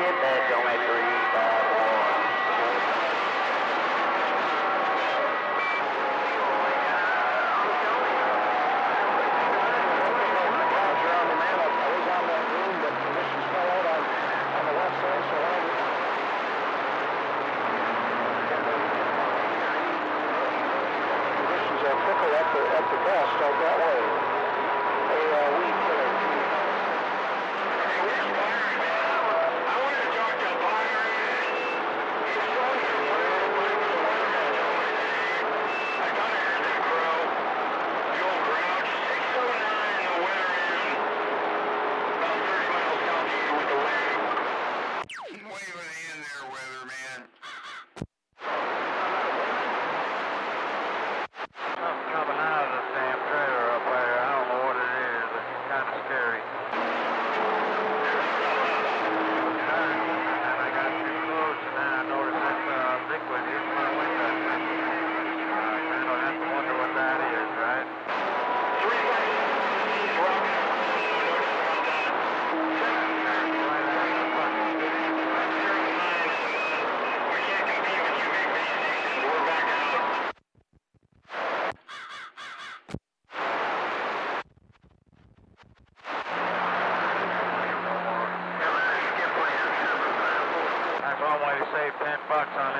Get back on that 351. $10 on it.